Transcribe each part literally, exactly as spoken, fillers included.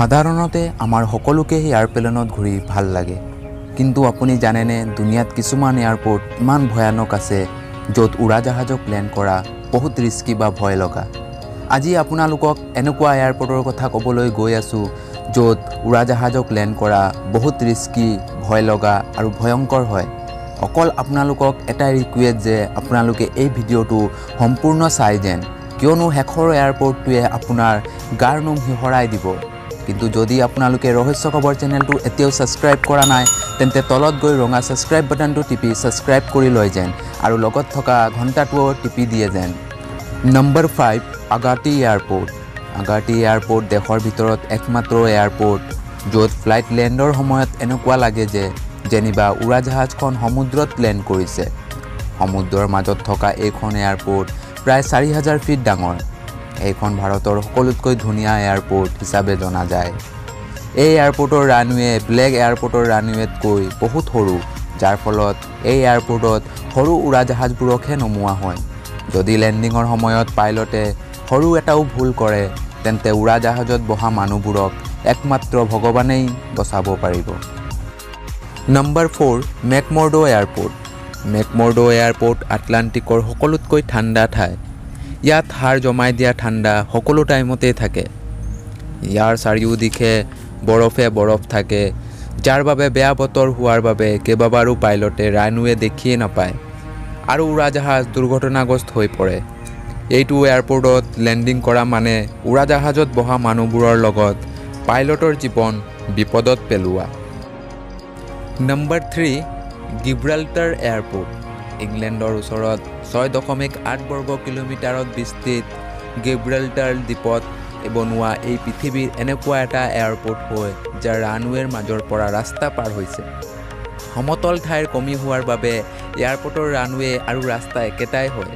সাধাৰণতে আমাৰ সকলোকে এয়াৰপ্লেনত ঘূৰি ভাল লাগে, কিন্তু আপুনি জানেনে দুনিয়াত কিছুমান এয়াৰপোৰ্ট ইমান ভয়ানক আছে য'ত উৰাজাহাজক প্লেন কৰা বহুত ৰিস্কি বা ভয় লগা। আজি আপোনালোকক এনেকুৱা এয়াৰপোৰ্টৰ কথা ক'বলৈ গৈ আছো য'ত উৰাজাহাজক প্লেন কৰা বহুত ৰিস্কি, ভয় লগা আৰু ভয়ংকৰ হয়। অকল আপোনালোকক এটা ৰিকুৱেষ্ট যে আপোনালোকে এই ভিডিঅ'টো সম্পূৰ্ণ চাই যেন, কিয়নো শেষৰ এয়াৰপোৰ্টটোৱে আপোনাৰ গাৰ নোম হিহৰাই দিব। কিন্তু যদি আপোনালোকে ৰহস্য খবৰ চেনেলটো এতিয়াও সাবস্ক্ৰাইব কৰা নাই তেন্তে তলত গৈ ৰঙা সাবস্ক্ৰাইব বাটনটো টিপি সাবস্ক্ৰাইব কৰি লৈ যেন আৰু লগত থকা ঘণ্টাটো টিপি দিয়ে যেন। নম্বৰ পাঁচ, আগাটি এয়াৰপোৰ্ট। আগাটি এয়াৰপোৰ্ট দেশৰ ভিতৰত একমাত্ৰ এয়াৰপোৰ্ট য'ত ফ্লাইট লেণ্ডৰ সময়ত এনেকুৱা লাগে যে যেনিবা উৰাজাহাজখন সমুদ্ৰত লেণ্ড কৰিছে। সমুদ্ৰৰ মাজত থকা এইখন এয়াৰপোৰ্ট প্ৰায় চাৰি হাজাৰ ফিট ডাঙৰ। এইখন ভাৰতৰ সকলোতকৈ ধুনীয়া এয়াৰপোৰ্ট হিচাপে জনা যায়। এই এয়াৰপোৰ্টৰ ৰানৱে ব্লেক এয়াৰপোৰ্টৰ ৰানৱেতকৈ বহুত সৰু, যাৰ ফলত এই এয়াৰপোৰ্টত সৰু উৰাজাহাজবোৰকহে নমোৱা হয়। যদি লেণ্ডিঙৰ সময়ত পাইলটে সৰু এটাও ভুল কৰে তেন্তে উৰাজাহাজত বহা মানুহবোৰক একমাত্ৰ ভগৱানেই বচাব পাৰিব। নম্বৰ চাৰি, মেকমৰ্ডো এয়াৰপোৰ্ট। মেকমৰ্ডো এয়াৰপোৰ্ট আটলাণ্টিকৰ সকলোতকৈ ঠাণ্ডা ঠাই। ইয়াত হাড় জমাই দিয়া ঠাণ্ডা সকলো টাইমতেই থাকে। ইয়াৰ চাৰিওদিশে বৰফে বৰফ থাকে, যাৰ বাবে বেয়া বতৰ হোৱাৰ বাবে কেইবাবাৰো পাইলটে ৰানৱে দেখিয়ে নাপায় আৰু উৰাজাহাজ দুৰ্ঘটনাগ্ৰস্ত হৈ পৰে। এইটো এয়াৰপোৰ্টত লেণ্ডিং কৰা মানে উৰাজাহাজত বহা মানুহবোৰৰ লগত পাইলটৰ জীৱন বিপদত পেলোৱা। নম্বৰ তিনি, গিব্ৰাল্টাৰ এয়াৰপোৰ্ট। ইংলেণ্ডৰ ওচৰত ছয় দশমিক আঠ বৰ্গ কিলোমিটাৰত বিস্তৃত গিব্ৰাল্টাৰ দ্বীপত বনোৱা এই পৃথিৱীৰ এনেকুৱা এটা এয়াৰপোৰ্ট হয় যাৰ ৰানৱেৰ মাজৰ পৰা ৰাস্তা পাৰ হৈছে। সমতল ঠাইৰ কমি হোৱাৰ বাবে এয়াৰপোৰ্টৰ ৰানৱে আৰু ৰাস্তা একেটাই হয়।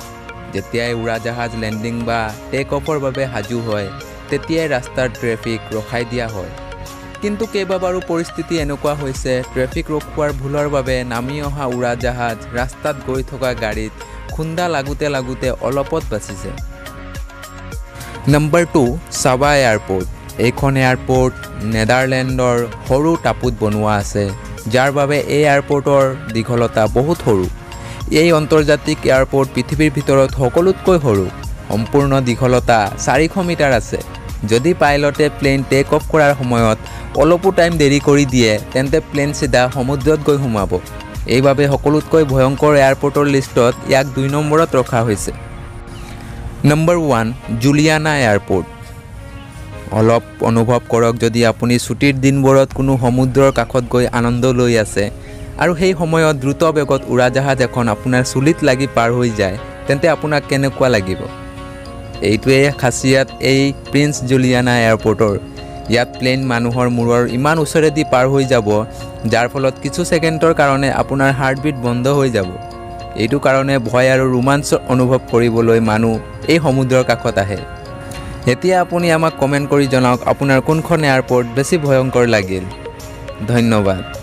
যেতিয়াই উৰাজাহাজ লেণ্ডিং বা টেক অফৰ বাবে সাজু হয় তেতিয়াই ৰাস্তাৰ ট্ৰেফিক ৰখাই দিয়া হয়। কিন্তু কেইবাবাৰো পৰিস্থিতি এনেকুৱা হৈছে ট্ৰেফিক ৰখোৱাৰ ভুলৰ বাবে নামি অহা উৰাজাহাজ ৰাস্তাত গৈ থকা গাড়ীত খুন্দা লাগুতে লাগুতে অলপত বাচিছে। নম্বৰ দুই, চাবা এয়াৰপোৰ্ট। এইখন এয়াৰপোৰ্ট নেদাৰলেণ্ডৰ সৰু টাপুত বনোৱা আছে, যাৰ বাবে এই এয়াৰপোৰ্টৰ দীঘলতা বহুত সৰু। এই আন্তৰ্জাতিক এয়াৰপোৰ্ট পৃথিৱীৰ ভিতৰত সকলোতকৈ সৰু। সম্পূৰ্ণ দীঘলতা চাৰিশ মিটাৰ আছে। যদি পাইলটে প্লেন টেক অফ কৰাৰ সময়ত অলপো টাইম দেৰি কৰি দিয়ে তেন্তে প্লেন চিধা সমুদ্ৰত গৈ সোমাব। এইবাবে সকলোতকৈ ভয়ংকৰ এয়াৰপোৰ্টৰ লিষ্টত ইয়াক দুই নম্বৰত ৰখা হৈছে। নম্বৰ এক, জুলিয়ানা এয়াৰপোৰ্ট। অলপ অনুভৱ কৰক যদি আপুনি ছুটিৰ দিনবোৰত কোনো সমুদ্ৰৰ কাষত গৈ আনন্দ লৈ আছে আৰু সেই সময়ত দ্ৰুত বেগত উৰাজাহাজ এখন আপোনাৰ চুলিত লাগি পাৰ হৈ যায় তেন্তে আপোনাক কেনেকুৱা লাগিব। এইটোৱেই খাচিয়াত এই প্ৰিন্স জুলিয়ানা এয়াৰপোৰ্টৰ। ইয়াত প্লেন মানুহৰ মূৰৰ ইমান ওচৰেদি পাৰ হৈ যাব যাৰ ফলত কিছু ছেকেণ্ডৰ কাৰণে আপোনাৰ হাৰ্টবিট বন্ধ হৈ যাব। এইটো কাৰণে ভয় আৰু ৰোমাঞ্চ অনুভৱ কৰিবলৈ মানুহ এই সমুদ্ৰৰ কাষত আহে। এতিয়া আপুনি আমাক কমেণ্ট কৰি জনাওক আপোনাৰ কোনখন এয়াৰপোৰ্ট বেছি ভয়ংকৰ লাগিল। ধন্যবাদ।